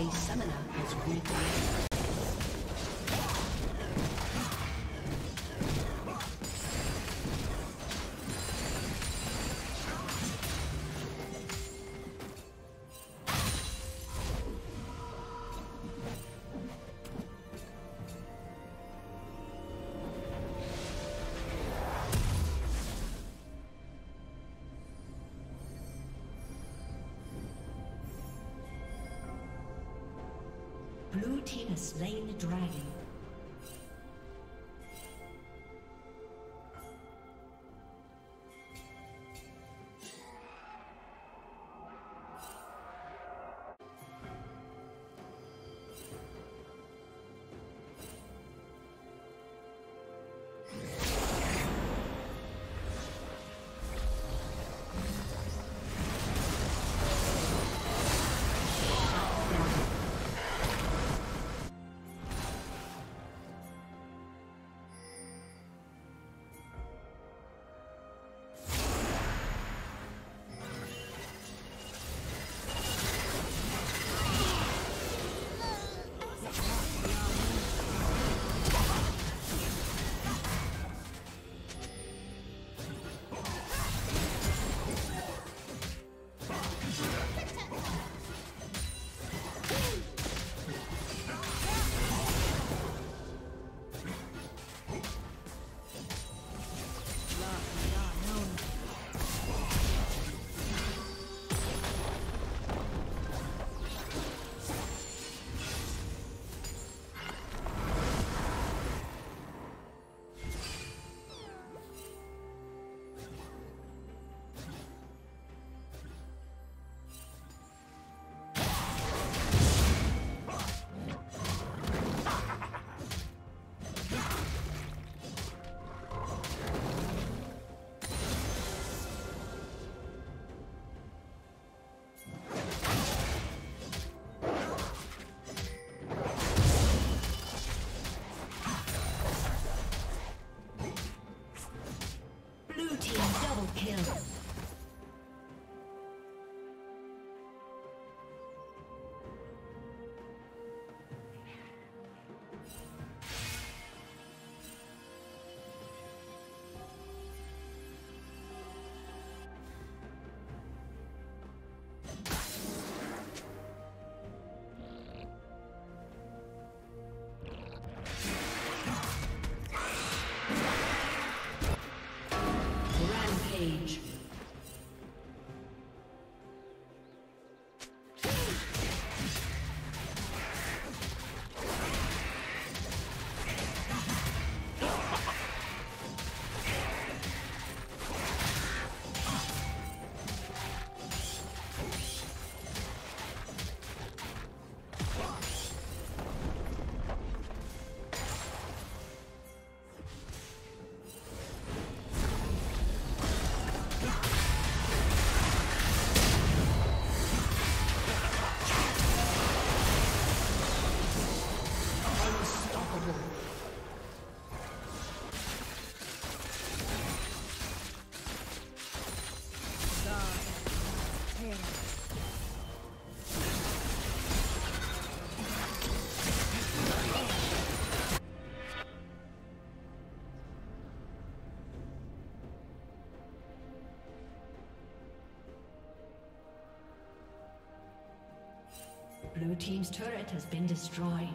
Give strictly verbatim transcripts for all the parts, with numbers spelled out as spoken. A summoner has reconnected. Blue team has slain the dragon. Blue team's turret has been destroyed.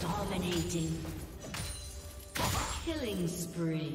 Dominating. Killing spree.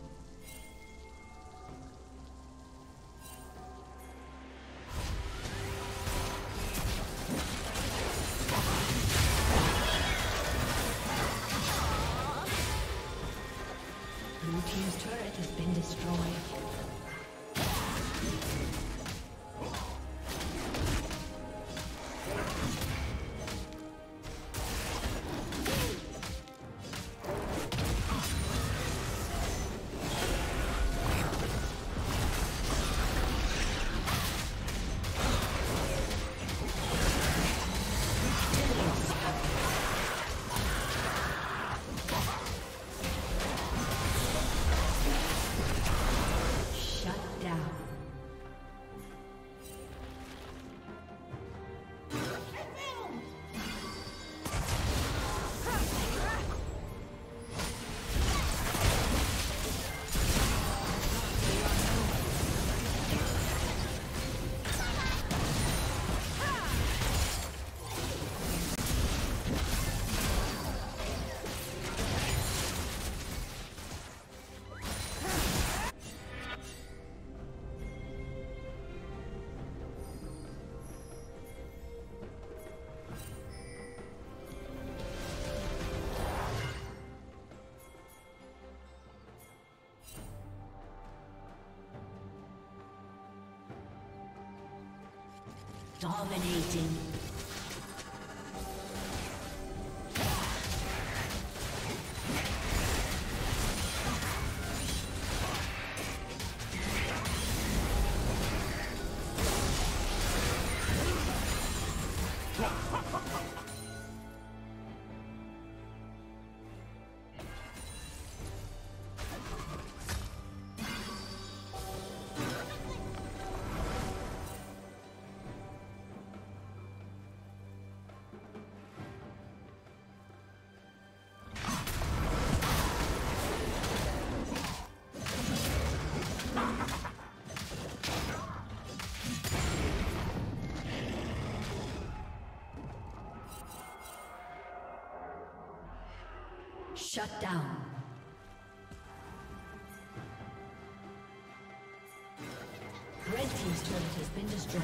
Dominating. Shut down. Red team's turret has been destroyed.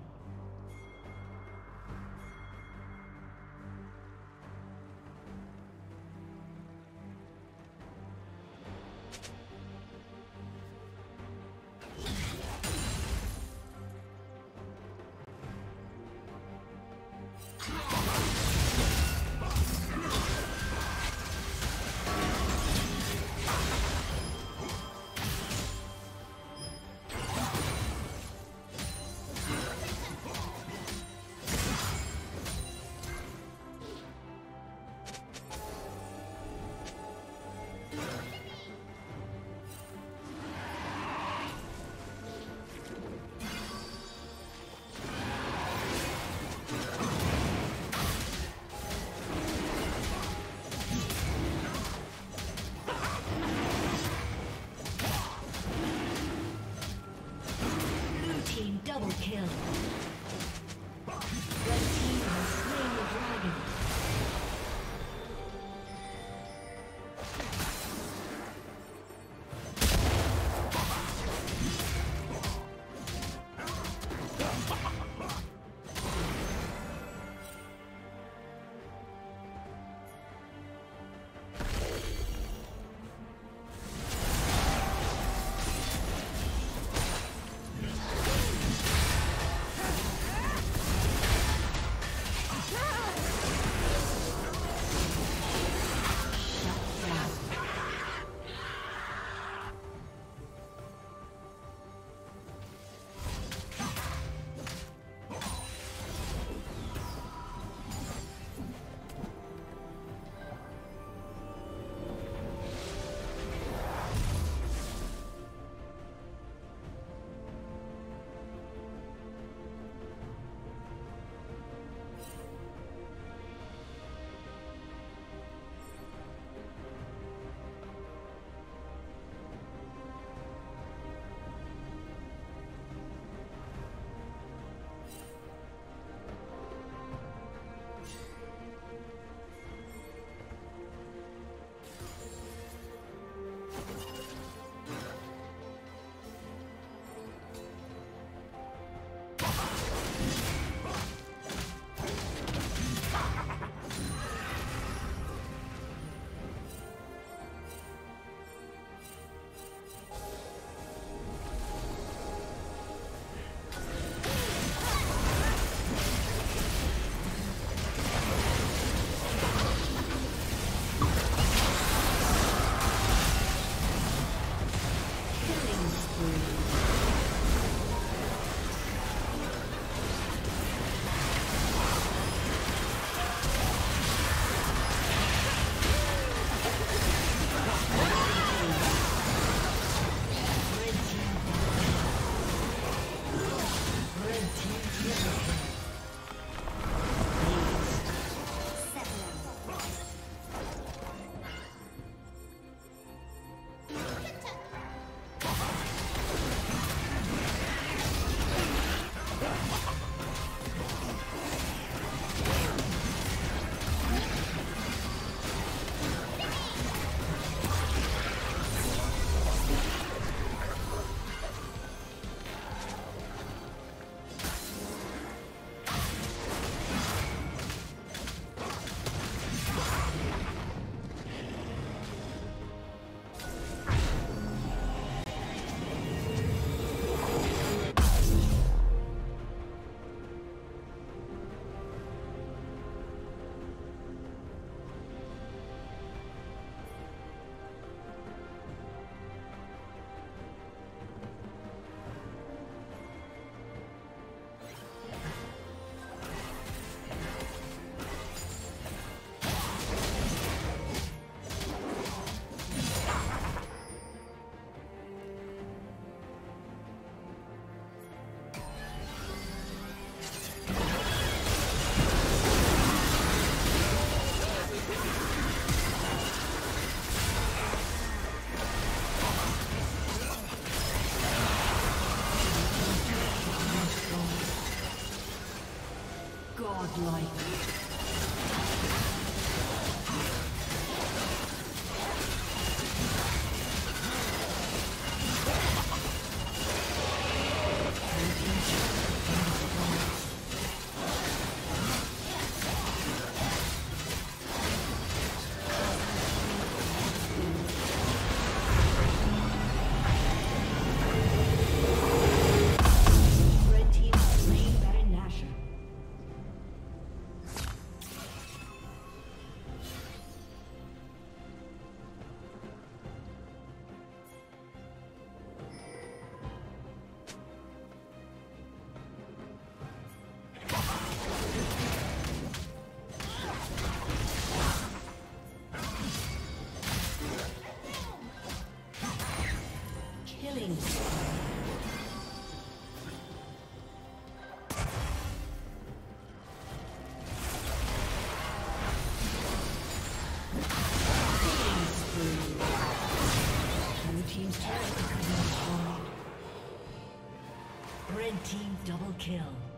killing. Team double kill.